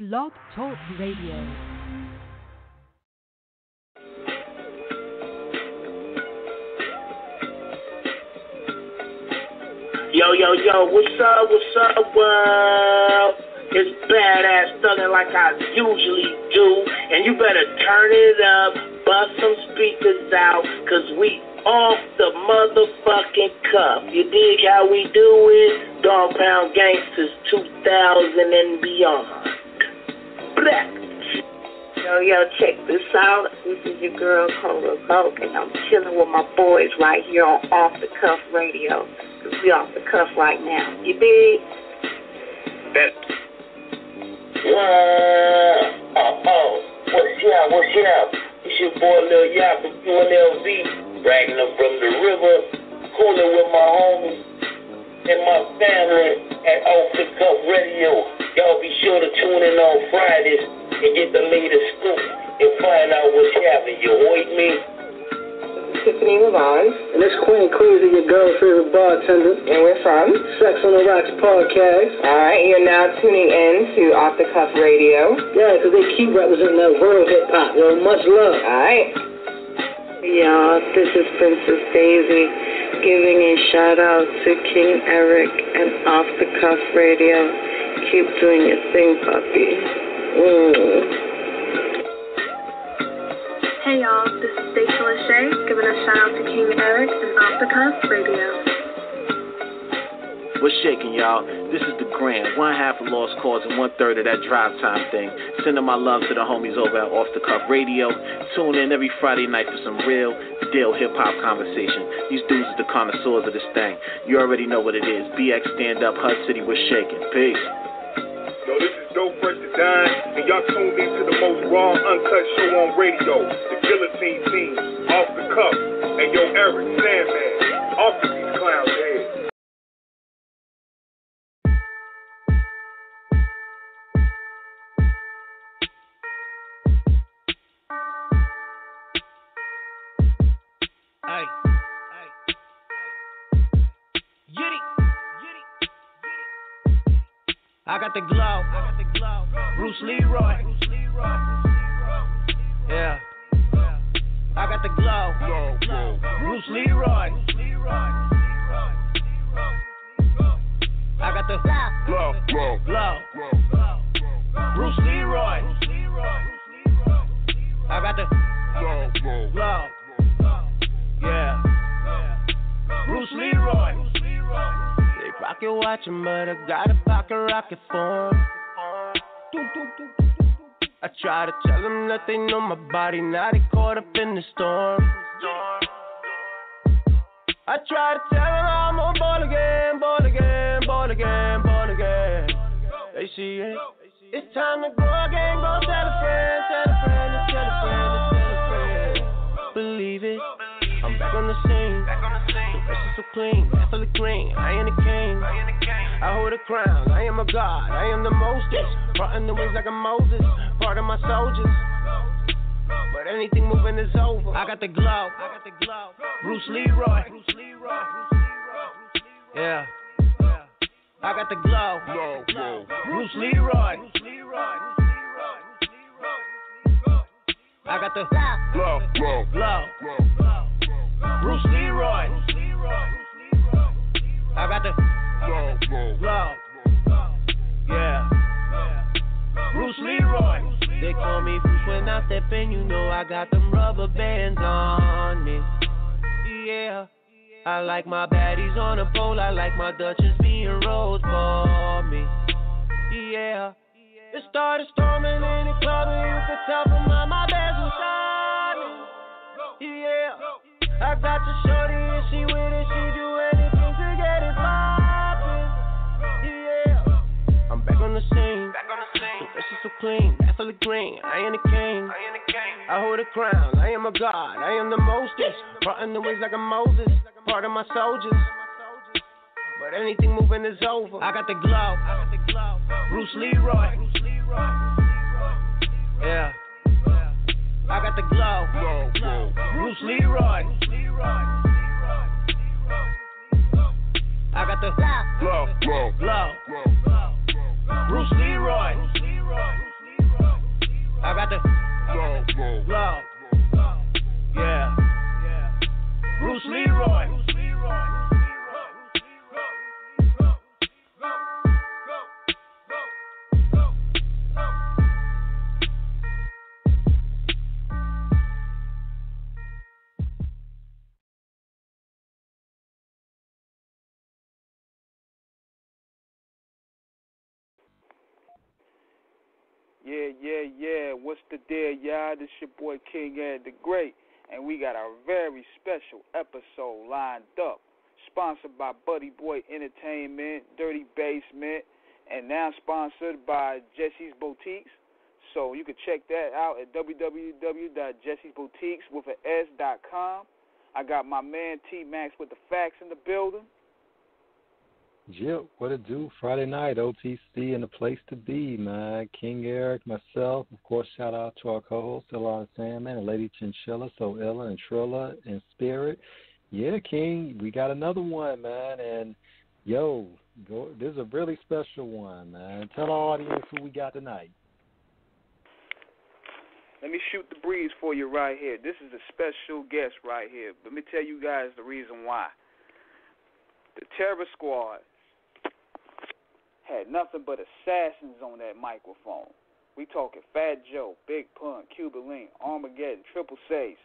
Blog Talk Radio. Yo, yo, yo, what's up, world? It's badass thuggin' like I usually do, and you better turn it up, bust some speakers out, cause we off the motherfucking cuff. You dig how we do it? Dog Pound Gangsters 2000 and beyond. Black. Yo, yo, check this out. This is your girl, Kola Coke, and I'm chilling with my boys right here on Off the Cuff Radio. We off the cuff right now. You dig? What's up? It's your boy Lil Yop from UNLV, bragging up from the river, cooling with my homies and my family at Off the Cup Radio. Y'all be sure to tune in on Fridays and get the latest scoop and find out what's happening. You heard me? Tiffany LaVons. And it's Queen Queens, your girl's favorite bartender. And we're from Sex on the Rock's podcast. Alright, you're now tuning in to Off the Cuff Radio. Yeah, because they keep representing that world hip hop. Yo, much love. Alright. Y'all, this is Princess Daisy giving a shout out to King Eric and Off the Cuff Radio. Keep doing your thing, puppy. Hey y'all, this is Stacey Lachey giving a shout out to King Eric and Off the Cuff Radio. What's shaking, y'all? This is the Grand, one half of Lost Cause and 1/3 of that drive time thing. Sending my love to the homies over at Off the Cuff Radio. Tune in every Friday night for some real deal hip hop conversation. These dudes are the connoisseurs of this thing. You already know what it is. BX, stand up, Hud City, we're shaking. Peace. Yo, this is Dope First Design, and y'all tuned in to the most raw, uncut show on radio, the Guillotine Team, Off the Cuff, and yo, Eric Sandman, off of these clowns' heads. I got the glow, Bruce Leroy. Yeah. I got the glow, Bruce Leroy. I got the glow, Bruce Leroy. I got the glow, yeah. Bruce Leroy. Pocket watchin', but I got a pocket rocket for 'em. I try to tell them that they know my body, now they caught up in the storm. I try to tell them I'm on ball again. They see it. It's time to go again, go tell a friend. Believe it. I'm back on the scene. The rest is so clean. I feel the green. I am the king. I hold a crown. I am a god. I am the mostest. Parting the wings like a Moses. Part of my soldiers. But anything moving is over. I got the glow. Bruce Leroy. Yeah. I got the glow. Bruce Leroy. I got the glow. Bruce Leroy. I got the glow. Yeah. Bruce Leroy. They call me Bruce when I step in, you know I got them rubber bands on me. Yeah. I like my baddies on a pole. I like my Dutchess being rose for me. Yeah. It started storming in the club and you could tell from all my bands was on me. Yeah. I got your shorty and she with it, she do anything to get it poppin', yeah. I'm back on the scene, the rest is so clean, I feel the green, I am the king. I hold a crown, I am a god, I am the mostest. Parting the wings like a Moses, part of my soldiers. But anything moving is over. I got the glow, Bruce Leroy. Yeah. I got the glow, Bruce Leroy. I got the glow, Bruce Leroy. Yeah. What's the deal, y'all? This your boy King Eric the Great, and we got a very special episode lined up. Sponsored by Buddy Boy Entertainment, Dirty Basement, and now sponsored by Jesse's Boutiques. So you can check that out at www.jessesboutiques.com. I got my man T-Max with the facts in the building. Yep, what it do? Friday night, OTC and the place to be, man. King Eric, myself, of course, shout out to our co-hosts, Elana Sandman and Lady Chinchilla, so Ella and Trilla and Spirit. Yeah, King, we got another one, man, and yo, this is a really special one, man. Tell our audience who we got tonight. Let me shoot the breeze for you right here. This is a special guest right here. Let me tell you guys the reason why. The Terror Squad had nothing but assassins on that microphone. We talking Fat Joe, Big Pun, Cuba Link, Armageddon, Triple Sace.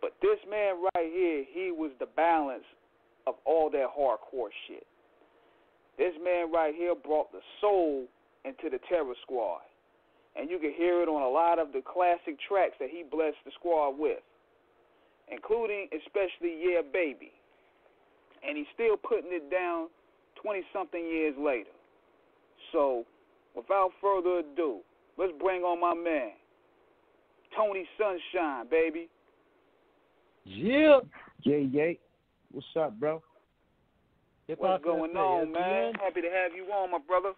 But this man right here, he was the balance of all that hardcore shit. This man right here brought the soul into the Terror Squad. And you can hear it on a lot of the classic tracks that he blessed the squad with, including especially Yeah Baby. And he's still putting it down 20-something years later. So, without further ado, let's bring on my man, Tony Sunshine, baby. Yeah. Yeah. What's up, bro? What's going on, man? Happy to have you on, my brother.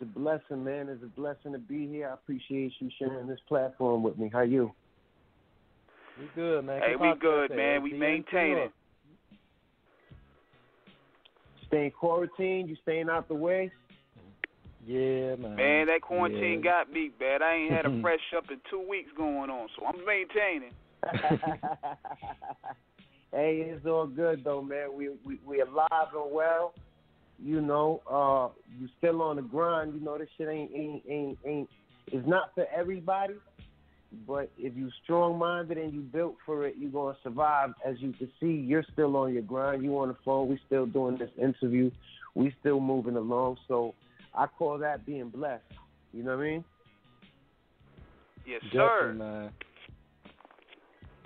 It's a blessing, man. It's a blessing to be here. I appreciate you sharing this platform with me. How you? We good, man. Hey, we good, man. We maintain it. Staying quarantined, you staying out the way? Yeah, man. Man, that quarantine got me bad. I ain't had a fresh up in 2 weeks going on, so I'm maintaining. Hey, it's all good though, man. We alive and well. You know, you still on the grind. You know, this shit ain't. It's not for everybody. But if you strong-minded and you built for it, you're going to survive. As you can see, you're still on your grind. You on the phone. We still doing this interview. We still moving along. So I call that being blessed. You know what I mean? Yes, sir.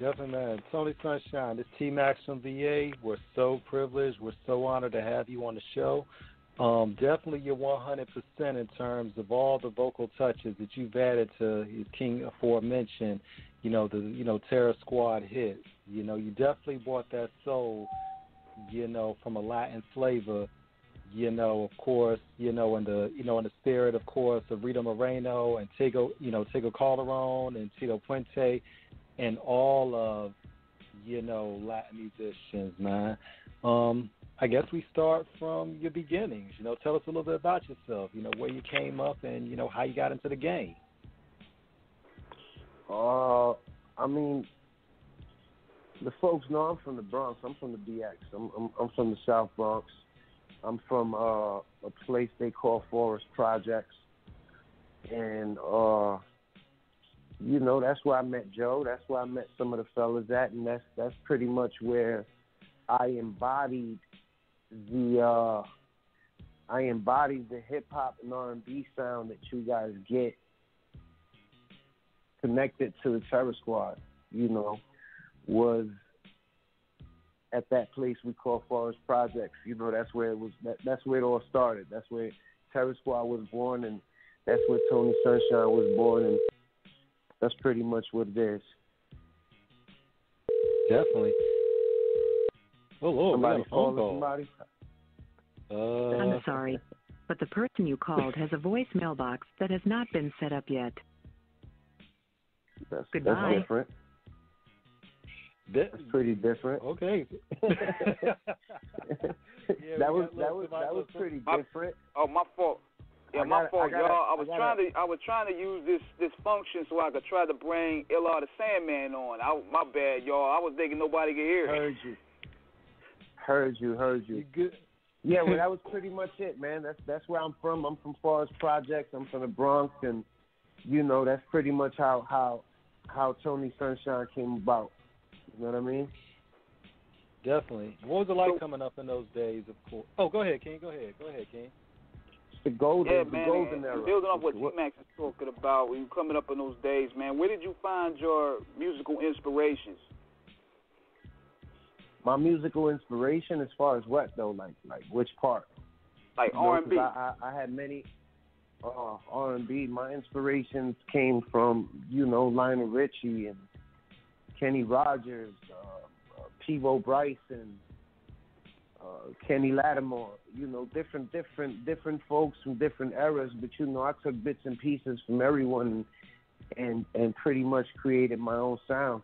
Definitely, man. Tony Sunshine, this is T-Max from VA. We're so privileged. We're so honored to have you on the show. Definitely you're 100% in terms of all the vocal touches that you've added to his King aforementioned, the Terror Squad hits. You know, you definitely brought that soul, from a Latin flavor, of course, in the spirit, of course, of Rita Moreno and Tego Calderon and Tito Puente and all of, Latin musicians, man. I guess we start from your beginnings. Tell us a little bit about yourself, where you came up and, how you got into the game. The folks know I'm from the Bronx. I'm from the BX. I'm from the South Bronx. I'm from a place they call Forest Projects. And, that's where I met Joe. That's where I met some of the fellas at. And that's pretty much where I embodied the hip hop and R&B sound that you guys get connected to the Terror Squad, was at that place we call Forest Projects. That's where it was. That's where it all started. That's where Terror Squad was born, and that's where Tony Sunshine was born, and that's pretty much what it is. Definitely. Oh, somebody calling somebody? I'm sorry, but the person you called has a voicemail box that has not been set up yet. Goodbye. That's different. That's pretty different. Okay. That was pretty different. Oh, my fault. Yeah, my fault, y'all. I was trying to use this function so I could try to bring L.R. the Sandman on. My bad, y'all. I was thinking nobody could hear it. Heard you. You good? Yeah, well, that was pretty much it, man. That's where I'm from. I'm from Forest Projects. I'm from the Bronx, and that's pretty much how Tony Sunshine came about. You know what I mean? Definitely. What was it like coming up in those days? Of course. Oh, go ahead, King. the golden, golden era. Building off what T-Max is talking about, when you coming up in those days, man, where did you find your musical inspirations? My musical inspiration, as far as what though, like which part? Like R&B. I had many. R&B. My inspirations came from, you know, Lionel Richie and Kenny Rogers, Peebo Bryson, Kenny Lattimore. You know, different folks from different eras. But you know, I took bits and pieces from everyone and pretty much created my own sound.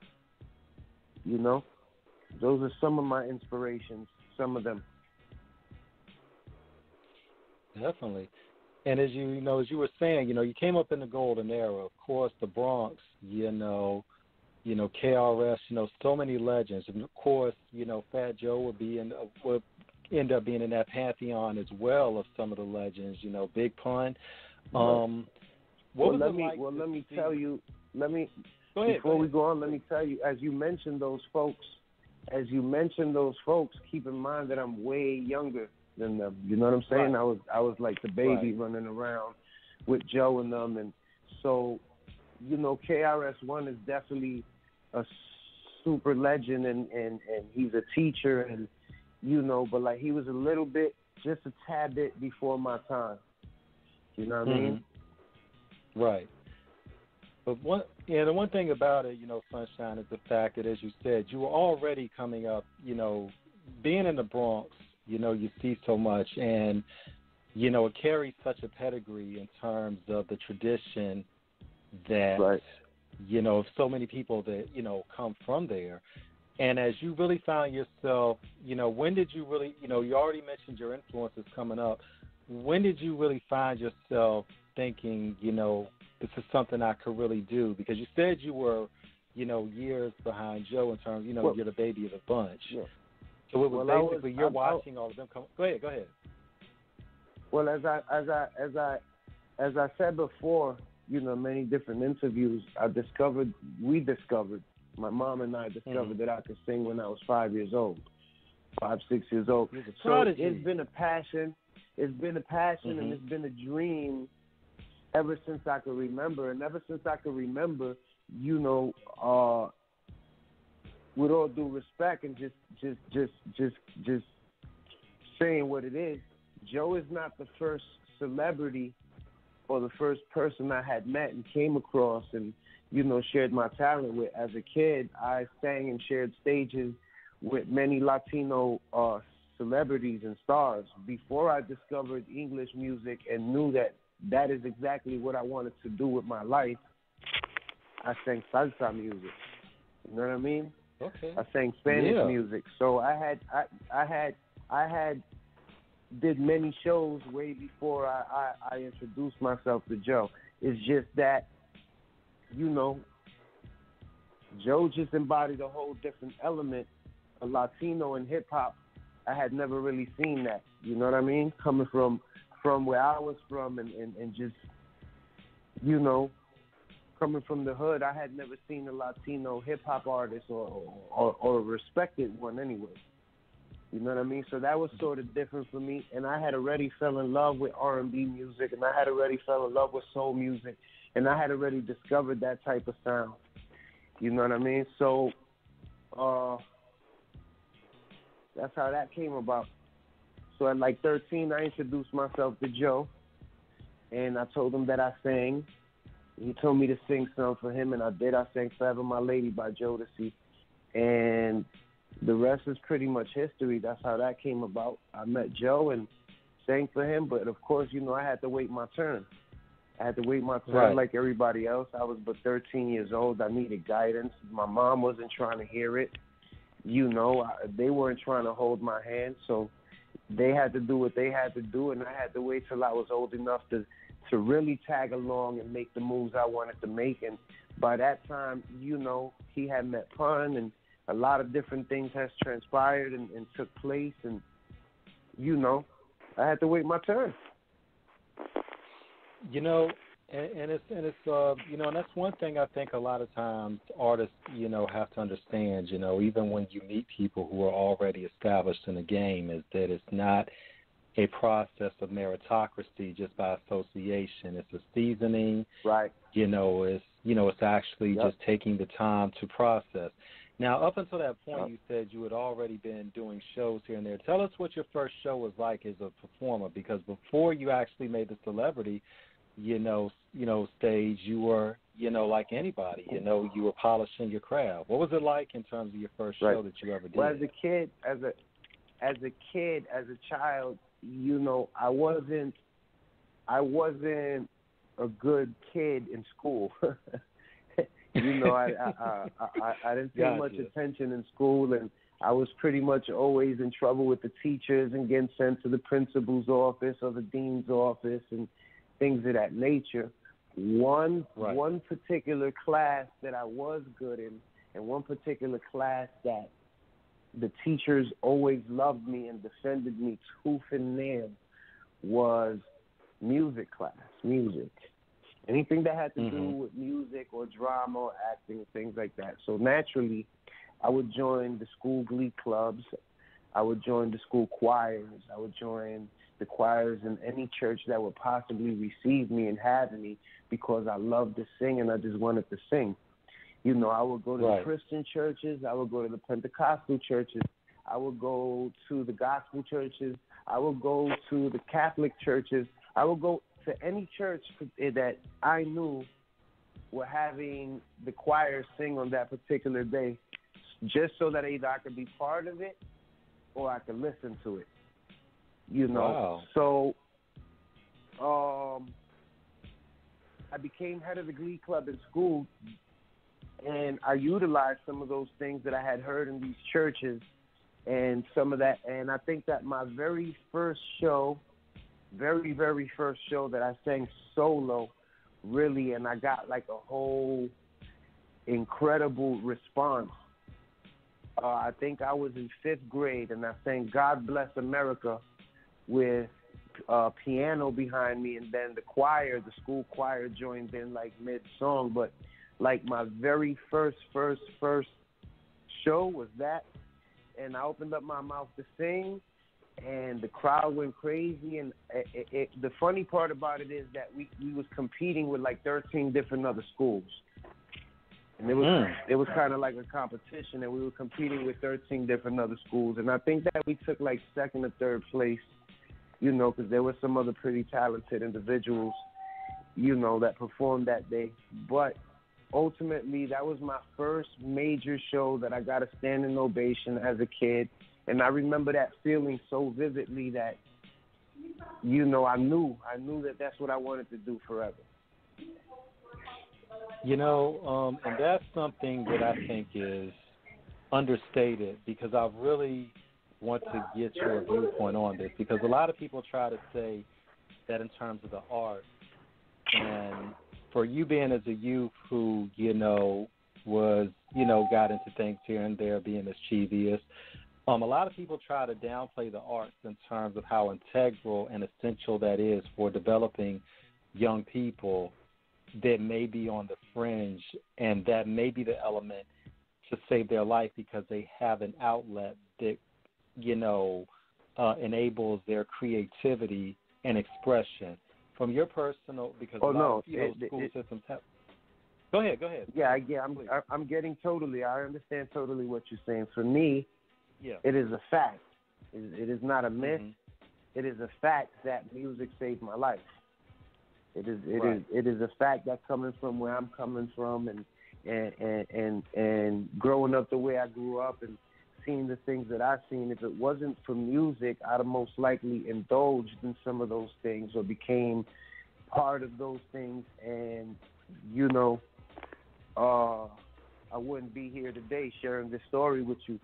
You know, those are some of my inspirations. Some of them. Definitely. And as you know, as you were saying, you know, you came up in the golden era. Of course, the Bronx, you know, KRS, you know, so many legends. And, of course, you know, Fat Joe would end up being in that pantheon as well of some of the legends, you know, Big Pun. Let me tell you, as you mentioned those folks, keep in mind that I'm way younger than them. You know what I'm saying? Right. I was like the baby running around with Joe and them. And so, you know, KRS-One is definitely a super legend, and he's a teacher, and, you know, but, like, he was a little bit, just a tad bit before my time. You know what I mean? Right. But the one thing about it, you know, Sunshine, is the fact that, as you said, you were already coming up, you know, being in the Bronx, you know, you see so much, and, you know, it carries such a pedigree in terms of the tradition that, you know, so many people that, you know, come from there. And as you really found yourself, you know, when did you really, you know, you already mentioned your influences coming up. When did you really find yourself thinking, you know, this is something I could really do? Because you said you were, you know, years behind Joe in terms, you know, you're the baby of the bunch. Yeah. So it was basically all of them come. Go ahead. Well, as I said before, you know, many different interviews, my mom and I discovered that I could sing when I was 5 years old. So it's been a passion. And it's been a dream ever since I could remember. And ever since I could remember, you know, with all due respect and just saying what it is, Joe is not the first celebrity or the first person I had met and came across and, you know, shared my talent with. As a kid, I sang and shared stages with many Latino celebrities and stars before I discovered English music and knew that that is exactly what I wanted to do with my life. I sang salsa music. You know what I mean? Okay. I sang Spanish music. So I did many shows way before I introduced myself to Joe. It's just that, you know, Joe just embodied a whole different element of Latino and hip hop. I had never really seen that. You know what I mean? Coming from where I was from and just, you know, coming from the hood, I had never seen a Latino hip hop artist or a respected one anyway. You know what I mean? So that was sort of different for me, and I had already fell in love with R&B music, and I had already fell in love with soul music, and I had already discovered that type of sound. You know what I mean? So that's how that came about. So at like 13, I introduced myself to Joe, and I told him that I sang. He told me to sing some for him, and I did. I sang Forever My Lady by Jodeci, and the rest is pretty much history. That's how that came about. I met Joe and sang for him, but of course, you know, I had to wait my turn. Like everybody else. I was but 13 years old. I needed guidance. My mom wasn't trying to hear it. You know, they weren't trying to hold my hand, so they had to do what they had to do, and I had to wait till I was old enough to really tag along and make the moves I wanted to make. And by that time, you know, he had met Pun, and a lot of different things has transpired and took place, and, you know, I had to wait my turn. You know, and it's you know, and that's one thing I think a lot of times artists, you know, have to understand, you know, even when you meet people who are already established in the game, is that it's not a process of meritocracy just by association. It's a seasoning. Right. It's actually just taking the time to process. Now, up until that point, you said you had already been doing shows here and there. Tell us what your first show was like as a performer, because before you actually made the celebrity, stage, you were, like anybody, you were polishing your craft. What was it like in terms of your first show that you ever did? Well, as a child, I wasn't a good kid in school. I didn't pay much attention in school, and I was pretty much always in trouble with the teachers and getting sent to the principal's office or the dean's office and things of that nature. One particular class that I was good in, and one particular class that the teachers always loved me and defended me tooth and nail, was music class. Music. Anything that had to do with music or drama or acting, things like that. So naturally, I would join the school glee clubs. I would join the school choirs. I would join the choirs in any church that would possibly receive me and have me, because I loved to sing and I just wanted to sing. I would go to the Christian churches. I would go to the Pentecostal churches. I would go to the gospel churches. I would go to the Catholic churches. I would go to any church that I knew were having the choir sing on that particular day, just so that either I could be part of it or I could listen to it. So I became head of the glee club in school, and I utilized some of those things that I had heard in these churches and some of that. And I think that my very, very first show that I sang solo, really, and I got like a whole incredible response. I think I was in 5th grade, and I sang God Bless America with piano behind me, and then the school choir joined in like mid-song. But like my very first show was that, and I opened up my mouth to sing, and the crowd went crazy. And the funny part about it is that we was competing with like 13 different other schools, and it was kind of like a competition, and we were competing with 13 different other schools, and I think that we took like 2nd or 3rd place, because there were some other pretty talented individuals, that performed that day. But ultimately, that was my first major show that I got a standing ovation as a kid. And I remember that feeling so vividly that, I knew that that's what I wanted to do forever. And that's something that I think is understated, because I really want to get your viewpoint on this, because a lot of people try to say that in terms of the art. And for you being as a youth who, was, got into things here and there, being mischievous, a lot of people try to downplay the arts in terms of how integral and essential that is for developing young people that may be on the fringe, and that may be the element to save their life, because they have an outlet that, enables their creativity and expression. From your personal, because school systems have. Go ahead. Yeah, I'm getting totally. I understand totally what you're saying. For me, it is a fact. It is not a myth. Mm-hmm. It is a fact that music saved my life. It is a fact that, coming from where I'm coming from, and growing up the way I grew up, and seeing the things that I've seen, if it wasn't for music, I'd have most likely indulged in some of those things or became part of those things, and I wouldn't be here today sharing this story with you.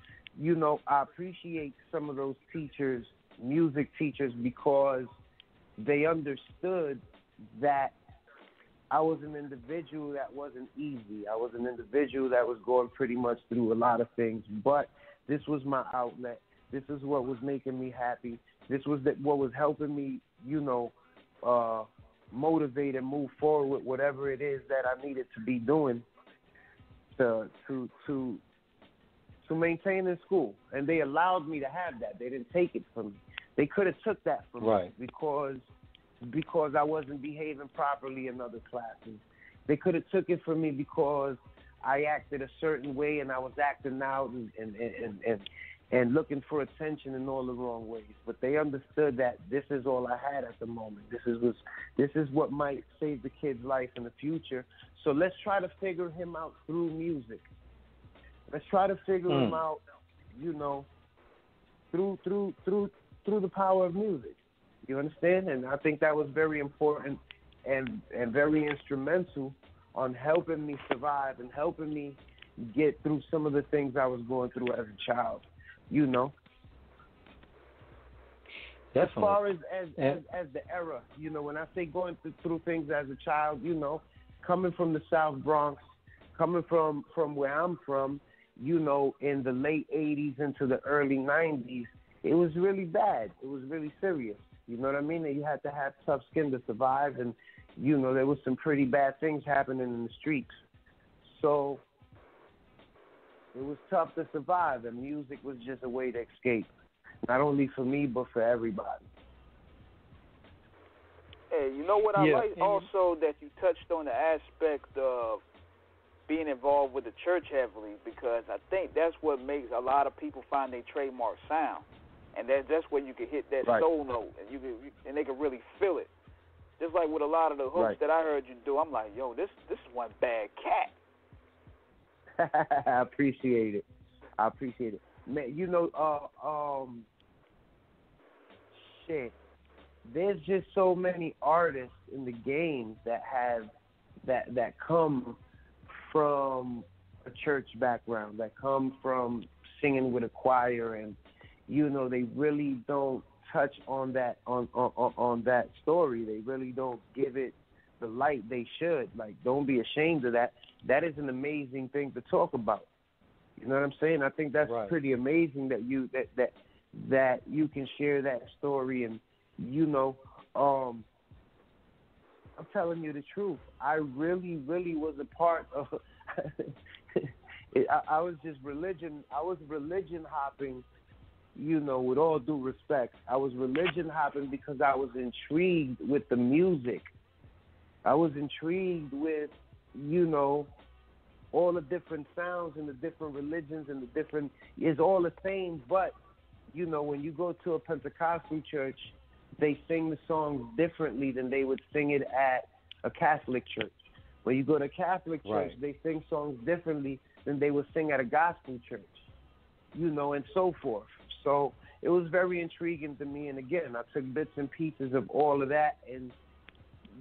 I appreciate some of those teachers, music teachers, because they understood that I was an individual that wasn't easy. I was an individual that was going pretty much through a lot of things, but this was my outlet. This is what was making me happy. This was what was helping me, motivate and move forward with whatever it is that I needed to be doing to maintain in school. And they allowed me to have that. They didn't take it from me. They could have took that from me because I wasn't behaving properly in other classes. They could have took it from me because I acted a certain way and I was acting out and looking for attention in all the wrong ways. But they understood that this is all I had at the moment. This is what might save the kid's life in the future. So let's try to figure him out through music. Let's try to figure him out, you know, through the power of music. You understand? And I think that was very important and very instrumental on helping me survive and helping me get through some of the things I was going through as a child. You know, definitely. As far as the era, you know, when I say going through things as a child, you know, coming from the South Bronx, coming from where I'm from, you know, in the late 80s into the early 90s, it was really bad. It was really serious. You know what I mean? And you had to have tough skin to survive. And, you know, there was some pretty bad things happening in the streets. So it was tough to survive, and music was just a way to escape, not only for me but for everybody. Hey, you know what I like also that you touched on the aspect of being involved with the church heavily, because I think that's what makes a lot of people find their trademark sound, and that's where you can hit that soul note, and they can really feel it. Just like with a lot of the hooks that I heard you do, I'm like, yo, this is one bad cat. I appreciate it. Man, you know, there's just so many artists in the game that have that come from a church background, that come from singing with a choir, and you know, they really don't touch on that on that story. They really don't give it the light they should. Like, don't be ashamed of that. That is an amazing thing to talk about. You know what I'm saying? I think that's pretty amazing that you that you can share that story. And you know, I'm telling you the truth. I really was a part of. I was just religion. I was religion hopping. You know, with all due respect, I was religion hopping because I was intrigued with the music. I was intrigued with, you know, all the different sounds and the different religions and the different, it's all the same, but, you know, when you go to a Pentecostal church, they sing the songs differently than they would sing it at a Catholic church. When you go to a Catholic church, they sing songs differently than they would sing at a gospel church, you know, and so forth. So it was very intriguing to me, and again, I took bits and pieces of all of that and,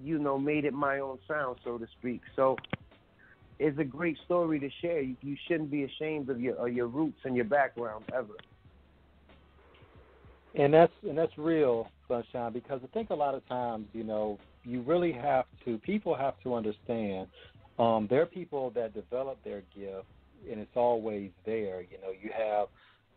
you know, made it my own sound, so to speak. So it's a great story to share. You shouldn't be ashamed of your roots and your background ever. And that's real, Sunshine, because I think a lot of times, you know, you really have to, people have to understand, there are people that develop their gift, and it's always there. You know, you have,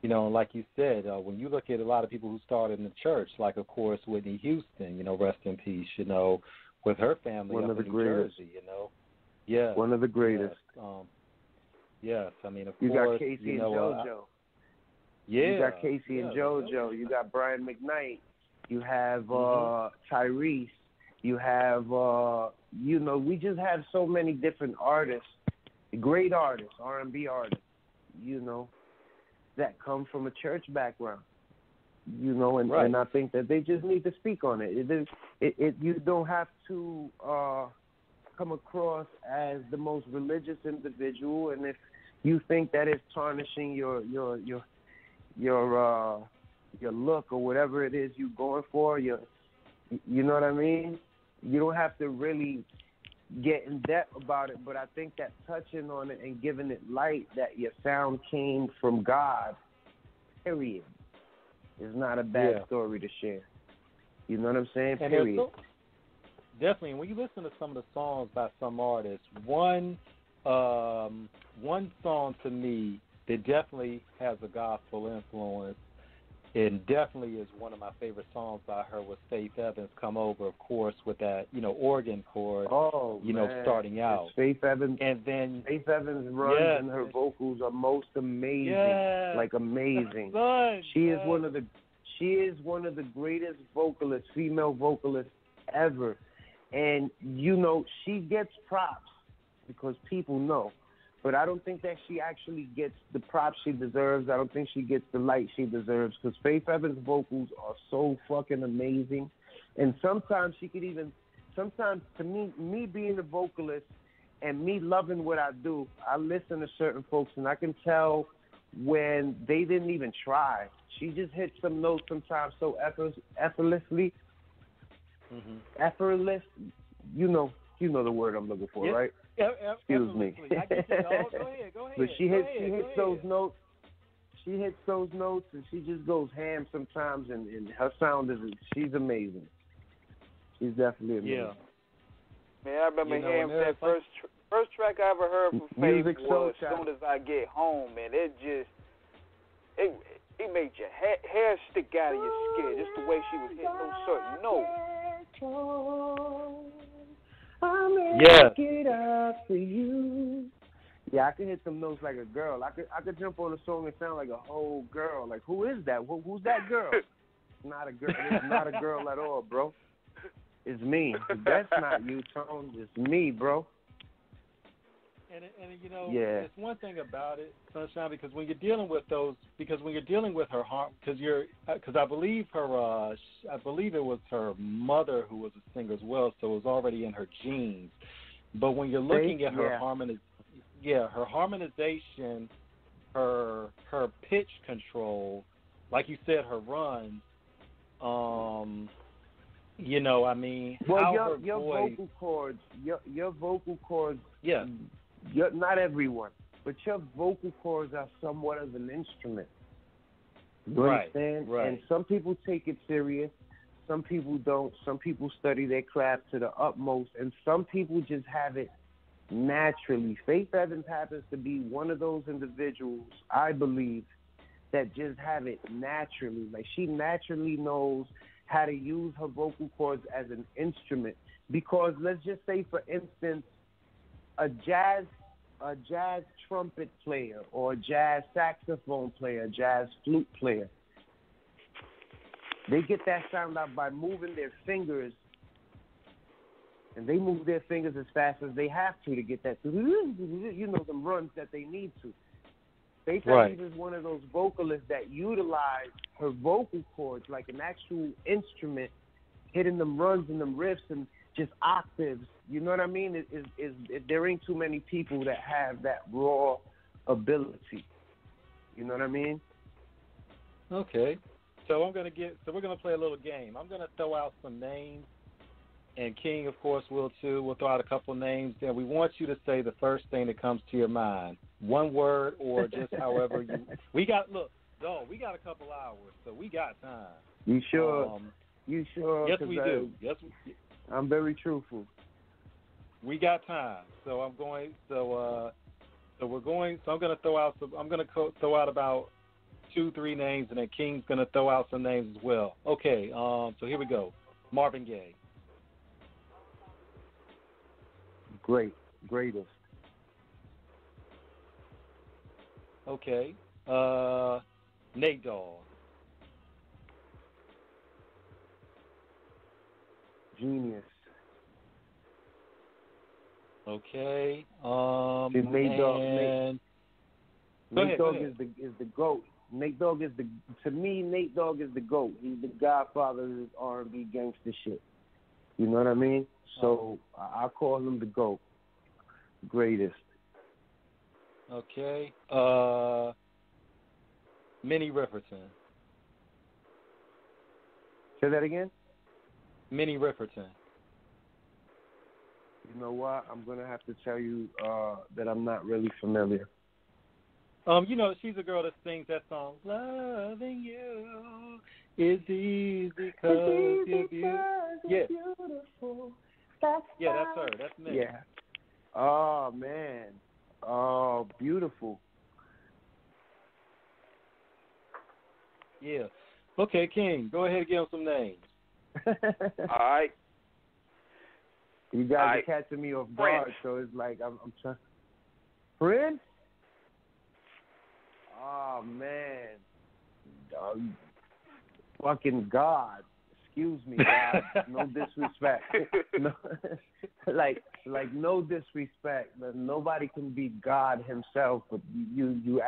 you know, like you said, when you look at a lot of people who started in the church, like, of course, Whitney Houston, you know, rest in peace, you know, with her family up in New Jersey, you know. Yeah. One of the greatest. Yes, I mean, of course. You got Casey and JoJo. You got Casey and JoJo. You got Brian McKnight. You have Tyrese. You have, you know, we just have so many different artists, great artists, R&B artists, you know, that come from a church background, you know, and I think that they just need to speak on it. You don't have to come across as the most religious individual, and if you think that it's tarnishing your look or whatever it is you're going for, you know what I mean? You don't have to really get in depth about it, but I think that touching on it and giving it light that your sound came from God, period, is not a bad story to share. You know what I'm saying? And period. Definitely. And when you listen to some of the songs by some artists, one song to me that definitely has a gospel influence and definitely is one of my favorite songs by her was Faith Evans, Come Over, of course, with that, you know, organ chord, starting out. It's Faith Evans. And then Faith Evans runs and her vocals are most amazing. Like amazing. She is one of the She is one of the greatest vocalists, female vocalists ever. And, you know, she gets props because people know. But I don't think that she actually gets the props she deserves. I don't think she gets the light she deserves because Faith Evans' vocals are so fucking amazing. And sometimes she could even, sometimes to me, me being a vocalist and me loving what I do, I listen to certain folks and I can tell when they didn't even try. She just hits some notes sometimes so effortlessly. Mm-hmm. Effortless, you know the word I'm looking for, yeah. Right? Excuse me. I can tell. Oh, go ahead. But she hits those notes, and she just goes ham sometimes, and her sound is, she's amazing. She's definitely amazing. Yeah. Man, I remember Ham, that first track I ever heard from Faith was As Soon As I Get Home, and it just, it made your hair stick out of your skin, just the way she was hitting those certain notes. Yeah. It up for you. Yeah, I can hit some notes like a girl. I could jump on a song and sound like a whole girl. Like, who is that? Who's that girl? Not a girl. It's not a girl at all, bro. It's me. That's not you, Tone. It's me, bro. And yeah. It's one thing about it, Sunshine, because when you're dealing with those, because when you're dealing with her harm, because I believe her, I believe it was her mother who was a singer as well, so it was already in her genes. But when you're looking at her harmonization, her pitch control, like you said, her runs, you know, I mean, well, how your voice, vocal cords, your vocal cords, yeah. Not everyone, but your vocal cords are somewhat of an instrument. You understand? Right. And some people take it serious. Some people don't. Some people study their craft to the utmost. And some people just have it naturally. Faith Evans happens to be one of those individuals, I believe, that just have it naturally. Like, she naturally knows how to use her vocal cords as an instrument. Because let's just say, for instance, a jazz trumpet player or a jazz saxophone player, a jazz flute player, they get that sound out by moving their fingers, and they move their fingers as fast as they have to get that, the runs that they need to. Faith Evans is one of those vocalists that utilize her vocal cords like an actual instrument, hitting them runs and them riffs and just octaves. You know what I mean? There ain't too many people that have that raw ability. You know what I mean? Okay. So we're gonna play a little game. I'm gonna throw out some names, and King, of course, will too. We'll throw out a couple names, and we want you to say the first thing that comes to your mind. One word or just however you... we got a couple hours, so we got time. You sure? You sure? Yes, we do. I'm very truthful. We got time, so I'm going... So I'm going to throw out about 2-3 names, and then King's going to throw out some names as well. Okay, so here we go. Marvin Gaye. Greatest. Okay. Nate Dogg. Genius. Okay. Nate Dogg is the GOAT. Nate Dogg is the GOAT. He's the godfather of this R&B gangster shit. You know what I mean? So I call him the GOAT. Greatest. Okay. Minnie Riperton. Say that again? Minnie Riperton. You know what? I'm going to have to tell you that I'm not really familiar. She's a girl that sings that song, Loving You is Easy Because You're Beautiful. That's her. That's Minnie. Yeah. Oh, man. Oh, beautiful. Yeah. Okay, King, go ahead and give him some names. All right. You guys are catching me off guard, so it's like I'm trying. Prince? Oh, man. fucking God. Excuse me, God. No disrespect. No, like no disrespect. Nobody can be God himself. But you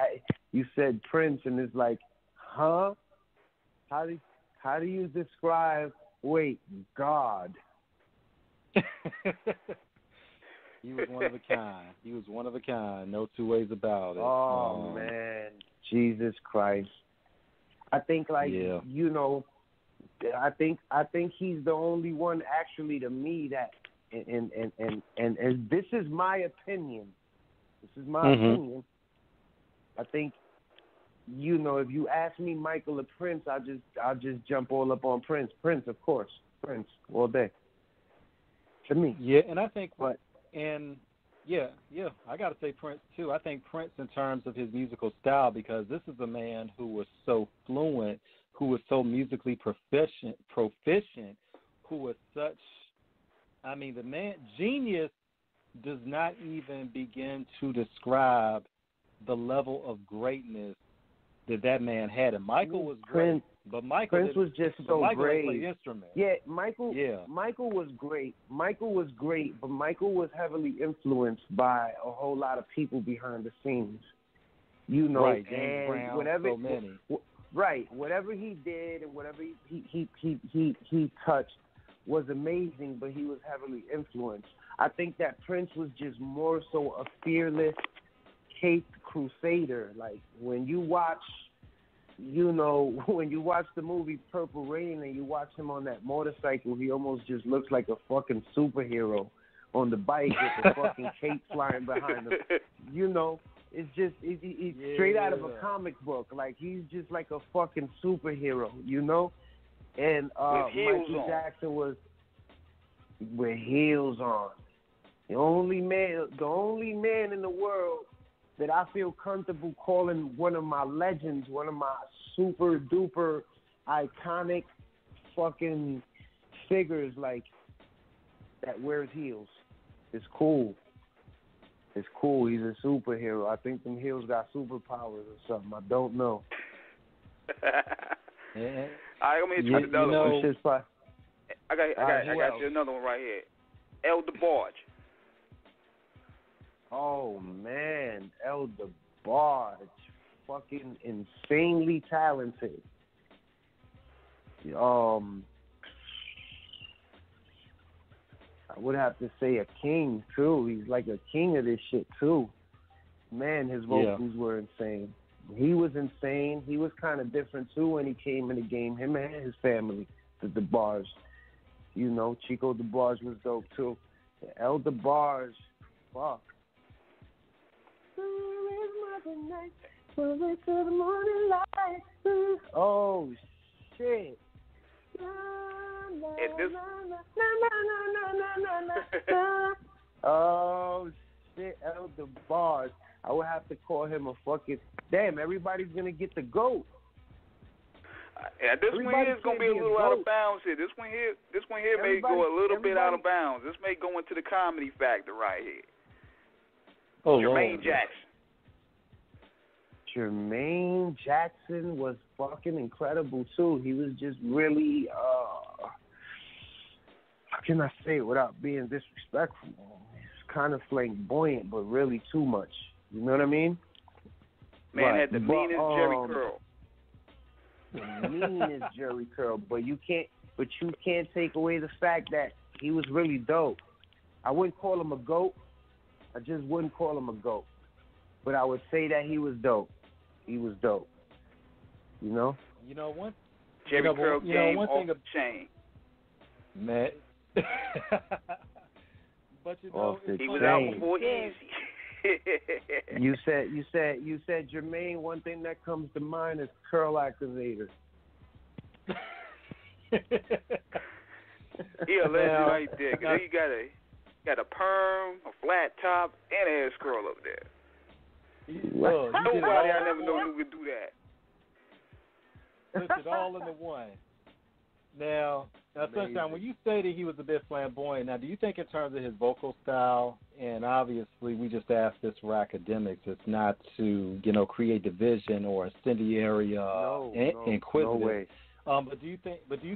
said Prince, and it's like, huh? How do you describe? Wait, God. He was one of a kind. He was one of a kind. No two ways about it. Oh, man. Jesus Christ. I think, like, yeah. You know, I think he's the only one, actually, to me that, and this is my opinion. This is my opinion. I think, you know, if you ask me Michael or Prince, I'll just jump all up on Prince. Prince, of course. Prince, all day. To me. Yeah, and I think what. And, yeah, I got to say Prince, too. I think Prince in terms of his musical style, because this is a man who was so fluent, who was so musically proficient, who was such, I mean, the man, genius does not even begin to describe the level of greatness that man had. And Michael was great. But Prince was just so great. Michael played instrument. Yeah, Michael was great. Michael was great, but Michael was heavily influenced by a whole lot of people behind the scenes. You know, right, James Brown, so many. Right, whatever he did and whatever he touched was amazing, but he was heavily influenced. I think that Prince was just more so a fearless, caped crusader. Like when you watch. You know, when you watch the movie Purple Rain and you watch him on that motorcycle, he almost just looks like a fucking superhero on the bike with the fucking cape flying behind him. You know, it's just, it's straight out of a comic book. Like, he's just like a fucking superhero, you know? And Michael Jackson was with heels on. The only man in the world that I feel comfortable calling one of my legends, one of my super duper iconic fucking figures, like, that wears heels. It's cool. He's a superhero. I think them heels got superpowers or something. I don't know. Yeah. All right, I'm going to another one. I got you another one right here. El DeBarge. Oh, man, El DeBarge, fucking insanely talented. I would have to say a king, too. He's like a king of this shit, too. Man, his vocals were insane. He was insane. He was kind of different, too, when he came in the game, him and his family, the DeBarge. You know, Chico DeBarge was dope, too. El DeBarge, fuck. Oh shit! Oh shit! El DeBarge. I would have to call him a fucking damn. Everybody's gonna get the goat. Yeah, this one here is gonna be a little out of bounds here. This one here may go a little bit out of bounds. This may go into the comedy factor right here. Oh, Jermaine Jackson. Jermaine Jackson was fucking incredible, too. He was just really, how can I say it without being disrespectful? It's kind of flamboyant, but really too much. You know what I mean? Man had the meanest Jerry curl. The meanest Jerry curl, but you can't take away the fact that he was really dope. I wouldn't call him a GOAT. I just wouldn't call him a GOAT. But I would say that he was dope. He was dope. You know? You know what? Jerry curl game off the chain. Man. But you know, he was out before easy. You said Jermaine, one thing that comes to mind is curl activator. Yeah, legend right there. Cause you got a perm, a flat top, and an ass curl up there. Nobody I never know who could do that. Put it all into one. Now Sunshine, when you say that he was a bit flamboyant, now do you think in terms of his vocal style, and obviously we just asked this for academics, it's not to, you know, create division or incendiary, inquisitive. No way. But do you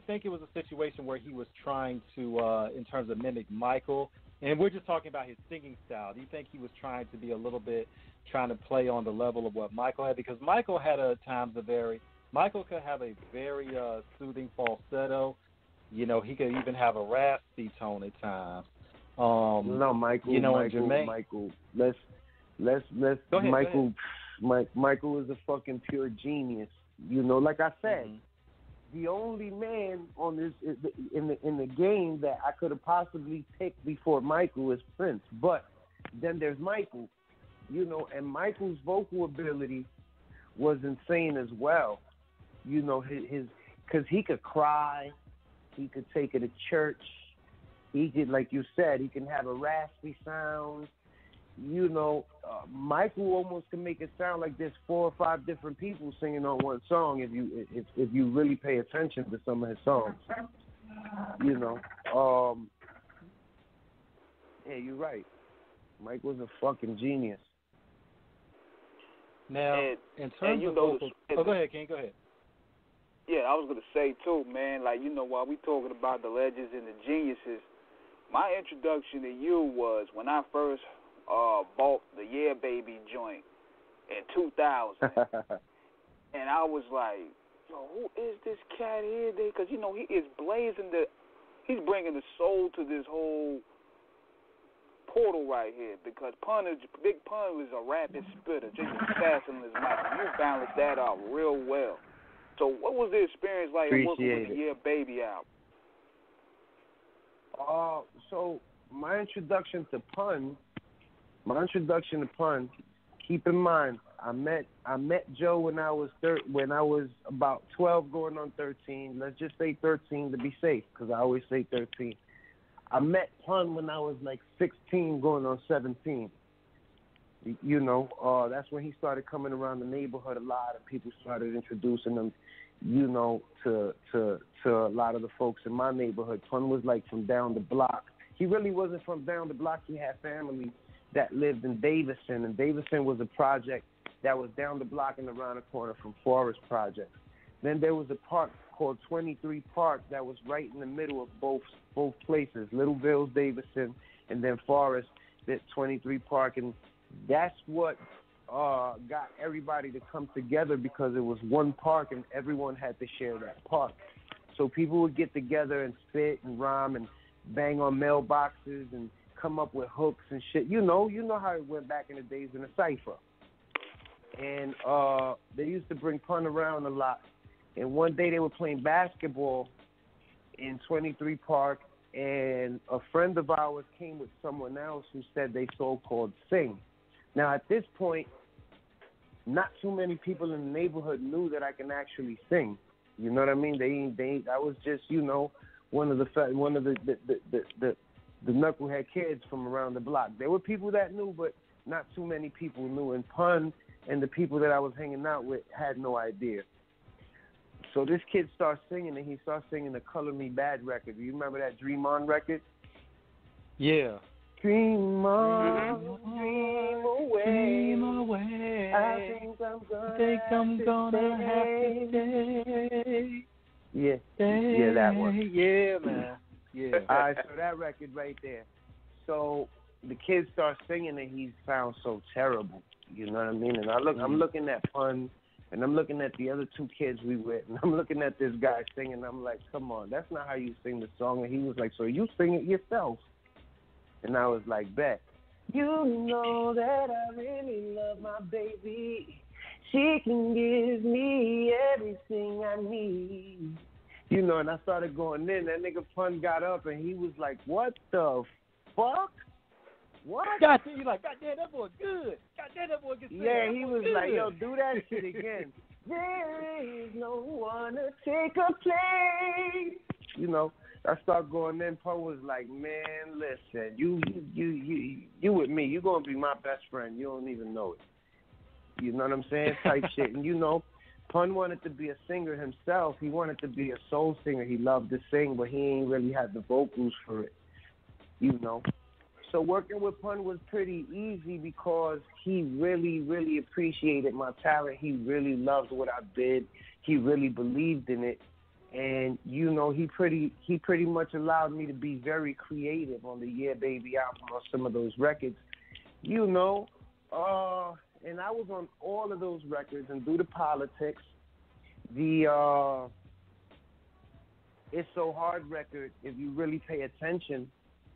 think it was a situation where he was trying to, in terms of mimic Michael? And we're just talking about his singing style. Do you think he was trying to be a little bit, trying to play on the level of what Michael had? Because Michael had at times Michael could have a very soothing falsetto. You know, he could even have a raspy tone at times. Michael is a fucking pure genius. You know, like I said. Mm-hmm. The only man on this in the game that I could have possibly picked before Michael is Prince, but then there's Michael, you know, and Michael's vocal ability was insane as well, you know, his because he could cry, he could take it to church, he could, like you said, he can have a raspy sound, you know, Michael almost can make it sound like there's 4 or 5 different people singing on one song if you really pay attention to some of his songs. You know, yeah, you're right. Mike was a fucking genius. Now, in terms of vocals, go ahead, King, go ahead. Yeah, I was going to say, too, man, like, you know, while we talking about the legends and the geniuses, my introduction to you was when I first bought the Yeah Baby joint in 2000, and I was like, yo, who is this cat here? Because, you know, he is he's bringing the soul to this whole portal right here, because Big Pun was a rapid spitter, just as fast as Michael. You balanced that out real well. So what was the experience like working with the Yeah Baby album? So my introduction to Pun, keep in mind, I met Joe when I was about 12 going on 13. Let's just say 13 to be safe, because I always say 13. I met Pun when I was like 16 going on 17. You know, that's when he started coming around the neighborhood a lot, and people started introducing him, you know, to a lot of the folks in my neighborhood. Pun was like from down the block. He really wasn't from down the block. He had family that lived in Davison, and Davison was a project that was down the block and around the corner from Forest Projects. Then there was a park called 23 Park that was right in the middle of both places, Littleville's Davison and then Forest, that 23 Park, and that's what got everybody to come together, because it was one park and everyone had to share that park. So people would get together and spit and rhyme and bang on mailboxes and come up with hooks and shit. You know how it went back in the days in the cypher. And they used to bring Pun around a lot. And one day they were playing basketball in 23 Park, and a friend of ours came with someone else who said they so-called sing. Now, at this point, not too many people in the neighborhood knew that I can actually sing. You know what I mean? I was just, you know, one of the knucklehead kids from around the block. There were people that knew, but not too many people knew. And Pun and the people that I was hanging out with had no idea. So this kid starts singing, and he starts singing the Color Me Bad record. Do you remember that Dream On record? Yeah. Dream on, dream away, dream away. I think I'm gonna have to stay. Yeah, yeah, that one. Yeah, man. Yeah. All right, so that record right there. So the kid starts singing, and he sounds so terrible. You know what I mean? And I'm looking at Pun, and I'm looking at the other 2 kids we with, and I'm looking at this guy singing, and I'm like, come on, that's not how you sing the song. And he was like, so you sing it yourself. And I was like, bet. You know that I really love my baby. She can give me everything I need. You know, and I started going in. That nigga Pun got up, and he was like, what the fuck? What? God damn, you like, God damn, that boy good. God damn, that boy good. Yeah, he was good. Like, yo, do that shit again. There is no one to take a place. You know, I start going in. Pun was like, man, listen, you with me. You're going to be my best friend. You don't even know it. You know what I'm saying? Type shit. And, you know, Pun wanted to be a singer himself. He wanted to be a soul singer. He loved to sing, but he ain't really had the vocals for it, you know. So working with Pun was pretty easy, because he really, really appreciated my talent. He really loved what I did. He really believed in it. And, you know, he pretty much allowed me to be very creative on the Yeah Baby album or some of those records, you know. And I was on all of those records, and due to politics, the It's So Hard record, if you really pay attention,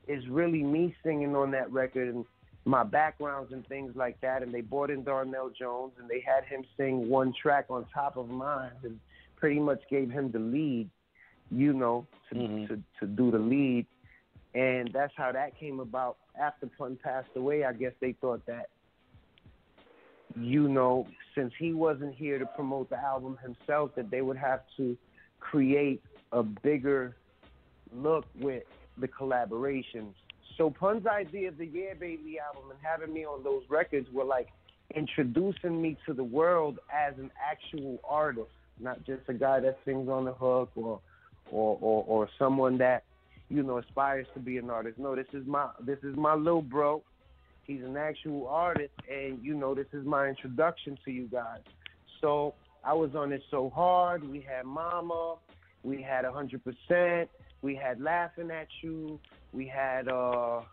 is really me singing on that record and my backgrounds and things like that. And they brought in Darnell Jones, and they had him sing one track on top of mine and pretty much gave him the lead, you know, to do the lead. And that's how that came about. After Pun passed away, I guess they thought that, you know, since he wasn't here to promote the album himself, that they would have to create a bigger look with the collaborations. So Pun's idea of the Yeah Baby album and having me on those records were like introducing me to the world as an actual artist, not just a guy that sings on the hook or someone that, you know, aspires to be an artist. No, this is my little bro. He's an actual artist, and, you know, this is my introduction to you guys. So I was on It So Hard. We had Mama. We had 100%. We had Laughing At You. We had, it was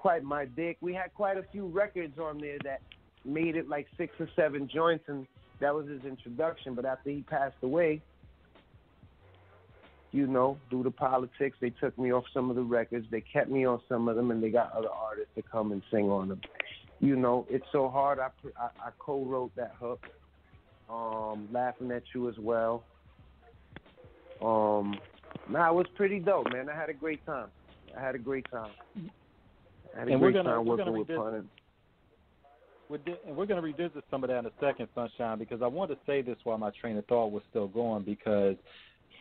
quite my dick. We had quite a few records on there that made it like 6 or 7 joints, and that was his introduction. But after he passed away, you know, due to politics, they took me off some of the records. They kept me on some of them, and they got other artists to come and sing on them. You know, It's So Hard, I co-wrote that hook. Laughing At You as well. It was pretty dope, man. I had a great time. And we're going to revisit some of that in a second, Sunshine, because I wanted to say this while my train of thought was still going, because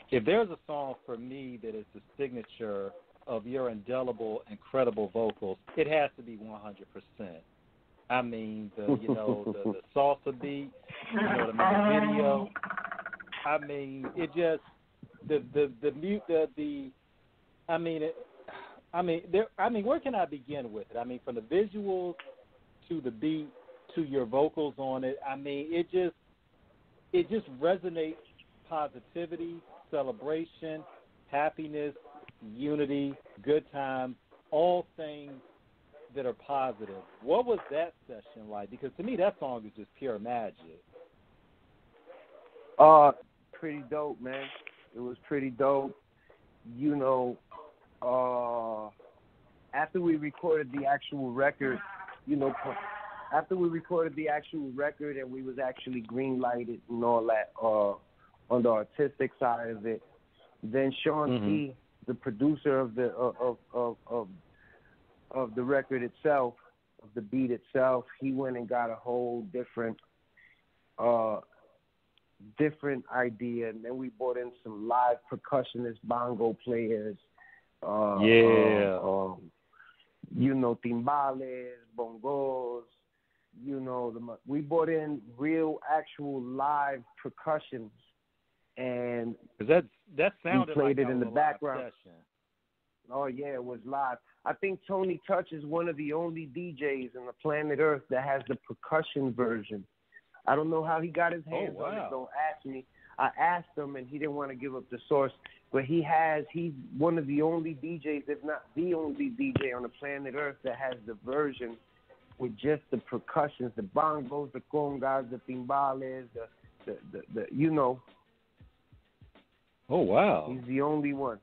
if there's a song for me that is the signature of your indelible, incredible vocals, it has to be 100%. I mean, the salsa beat, you know, the music video. I mean, it just where can I begin with it? I mean, from the visuals to the beat to your vocals on it. I mean, it just resonates positivity, celebration, happiness, unity, good times, all things that are positive. What was that session like? Because to me, that song is just pure magic. Pretty dope, man. It was pretty dope. You know, after we recorded the actual record, and we was actually green-lighted and all that on the artistic side of it, then Sean T, the producer of the of the record itself, of the beat itself, he went and got a whole different idea, and then we brought in some live percussionists, bongo players, you know, timbales, bongos, you know, we brought in real, actual live percussions, and that sounded we played like it in the background. Session. Oh yeah, it was live. I think Tony Touch is one of the only DJs on the planet Earth that has the percussion version. I don't know how he got his hands on it. Don't ask me. I asked him, and he didn't want to give up the source. But he's one of the only DJs, if not the only DJ on the planet Earth that has the version with just the percussions, the bongos, the congas, the timbales, the you know. Oh, wow. He's the only one.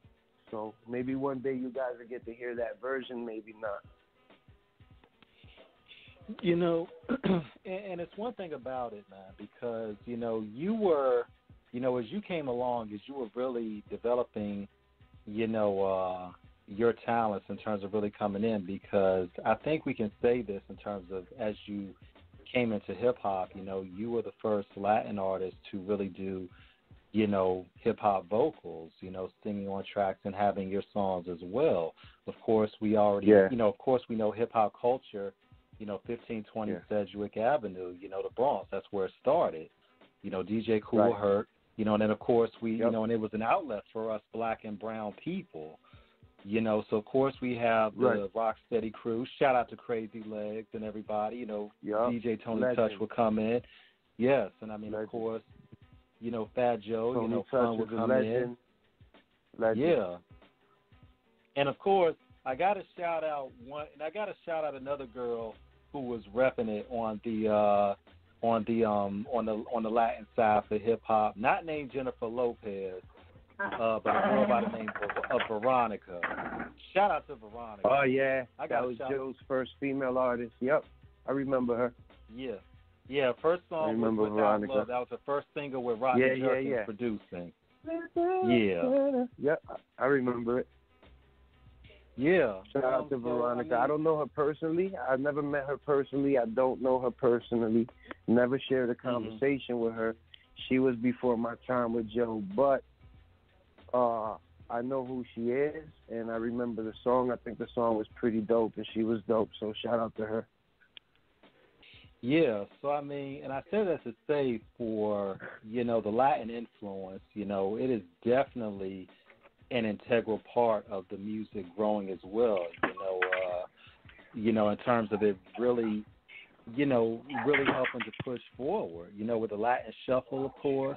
So maybe one day you guys will get to hear that version, maybe not. You know, and it's one thing about it, man, because, you know, as you came along, as you were really developing, you know, your talents in terms of really coming in, because I think we can say this in terms of as you came into hip-hop, you know, you were the first Latin artist to really do, you know, hip-hop vocals, you know, singing on tracks and having your songs as well. Of course, we know hip-hop culture. You know, 1520 Sedgwick Avenue, you know, the Bronx, that's where it started. You know, DJ Kool Herc, you know, and then, of course, you know, and it was an outlet for us black and brown people, you know. So, of course, we have the Rocksteady crew. Shout out to Crazy Legs and everybody, you know. DJ Tony Touch would come in. Yes, and, I mean, of course, you know, Fat Joe, Tony, you know, Fun was a legend. Yeah. And of course, I got to shout out one, and I got to shout out another girl who was repping it on the Latin side for hip hop. Not named Jennifer Lopez, but a girl by the name of Veronica. Shout out to Veronica. Oh yeah, that was Joe's first female artist. Yep, I remember her. Yeah, yeah. First song was Without Veronica. Love. That was the first single with Rodney Jerkins producing. Yeah. Yep, I remember it. Yeah. Shout out to Veronica. I don't know her personally. I've never met her personally. I don't know her personally. Never shared a conversation with her. She was before my time with Joe, but I know who she is, and I remember the song. I think the song was pretty dope, and she was dope, so shout out to her. Yeah, so I mean, and I said that to say for, you know, the Latin influence, you know, it is definitely an integral part of the music growing as well, you know, in terms of it really, you know, really helping to push forward, you know, with the Latin shuffle, of course,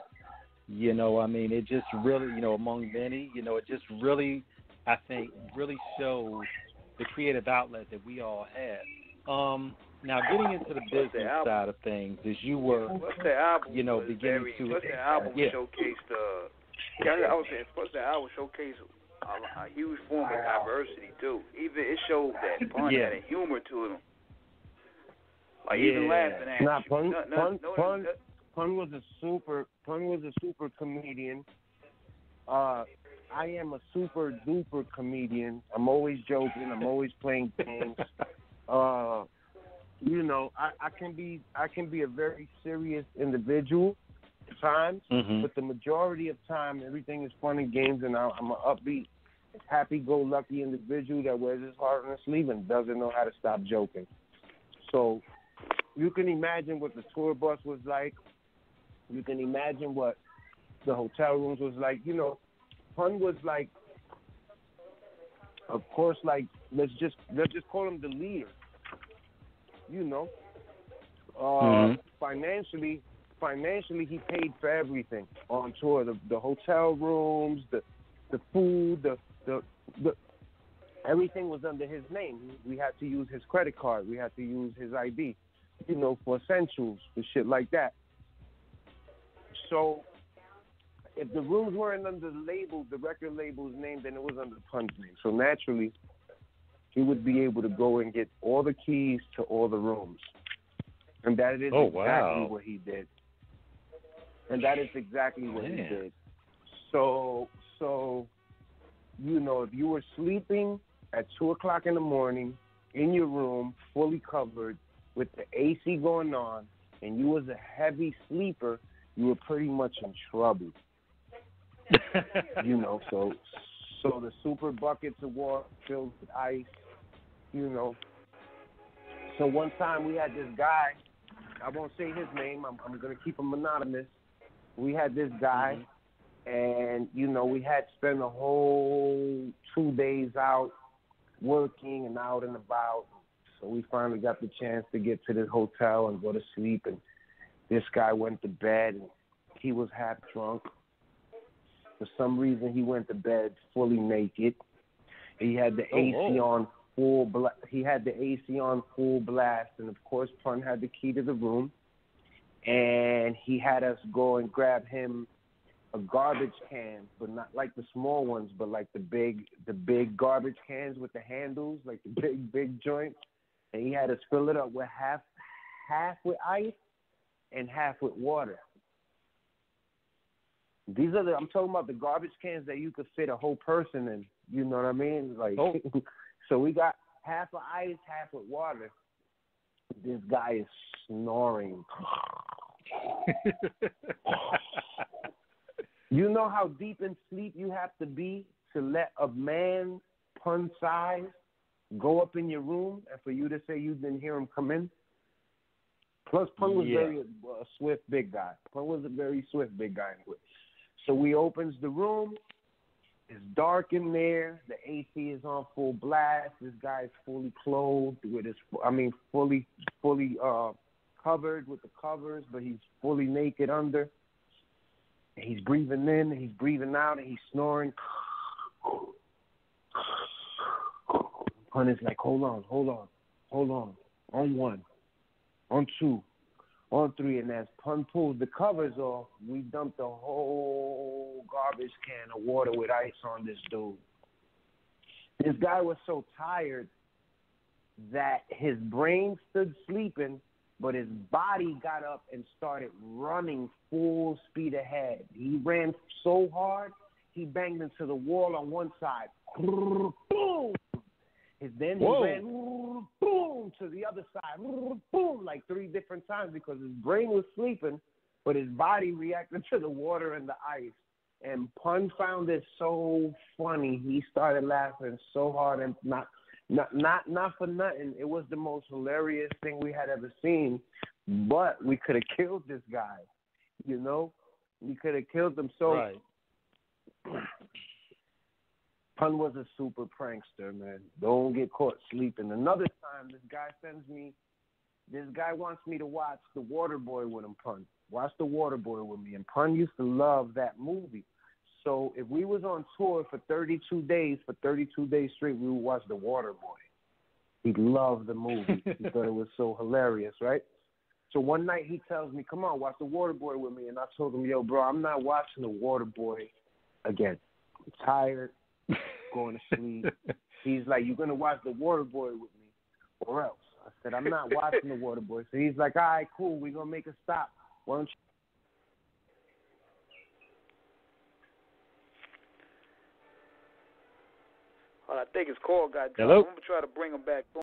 you know, I mean, it just really, you know, among many, you know, it just really, I think, really shows the creative outlet that we all had. Now, getting into the business side of things, as you were, you know, beginning to... What's the album showcased... I was saying, plus the album showcased a huge form of diversity, too. Even it showed that Pun had a humor to him. Like, even laughing at Pun was a super comedian. I am a super-duper comedian. I'm always joking. I'm always playing games. You know, I can be a very serious individual at times, but the majority of time, everything is fun and games, and I'm an upbeat, happy-go-lucky individual that wears his heart on his sleeve and doesn't know how to stop joking. So you can imagine what the tour bus was like. You can imagine what the hotel rooms was like. You know, Pun was like, of course, like, let's just call him the leader. You know, financially, he paid for everything on tour, the hotel rooms, the food, the everything was under his name. We had to use his credit card. We had to use his ID, you know, for essentials, for shit like that. So if the rooms weren't under the label, the record label's name, then it was under Pun's name. So naturally, he would be able to go and get all the keys to all the rooms. And that is exactly what he did. And that is exactly what he did. So, you know, if you were sleeping at 2 o'clock in the morning in your room, fully covered, with the AC going on, and you was a heavy sleeper, you were pretty much in trouble. You know, so the Super Buckets of Water filled with ice, you know. So one time we had this guy, I won't say his name, I'm going to keep him anonymous. We had this guy, and, you know, we had spent a whole 2 days out working and out and about. So we finally got the chance to get to this hotel and go to sleep, and this guy went to bed, and he was half drunk. For some reason, he went to bed fully naked. He had the AC on full blast. And, of course, Pun had the key to the room. And he had us go and grab him a garbage can, but not like the small ones, but like the big garbage cans with the handles, like the big joints. And he had us fill it up with half with ice and half with water. These are I'm talking about the garbage cans that you could fit a whole person in. You know what I mean? Like, So we got half of ice, half of water. This guy is snoring. You know how deep in sleep you have to be to let a man, Pun size, go up in your room and for you to say you didn't hear him come in? Plus, Pun was very a swift big guy. So we opens the room, it's dark in there, the AC is on full blast, this guy is fully clothed with his, fully covered with the covers, but he's fully naked under. He's breathing in, he's breathing out, and he's snoring. Pun is like, hold on. On one, on two, on three. And as Pun pulls the covers off, we dumped a whole garbage can of water with ice on this dude. This guy was so tired that his brain stood sleeping, but his body got up and started running full speed ahead. He ran so hard, he banged into the wall on one side. Boom! And then he ran boom to the other side. Boom! Like three different times because his brain was sleeping, but his body reacted to the water and the ice. And Pun found it so funny. He started laughing so hard, and not for nothing, it was the most hilarious thing we had ever seen. But we could have killed this guy, you know? We could have killed him. So right. Pun was a super prankster, man. Don't get caught sleeping. Another time, this guy wants me to watch The Waterboy with him, Pun. Watch The Waterboy with me. And Pun used to love that movie. So if we was on tour for 32 days straight, we would watch The Waterboy. He loved the movie. He thought it was so hilarious, right? So one night he tells me, come on, watch The Waterboy with me. And I told him, yo, bro, I'm not watching The Waterboy again. I'm tired, going to sleep. He's like, you're going to watch The Waterboy with me or else. I said, I'm not watching The Waterboy. So he's like, all right, cool, we're going to make a stop. Why don't you? Well, I think his call got dropped. I'm going to try to bring him back.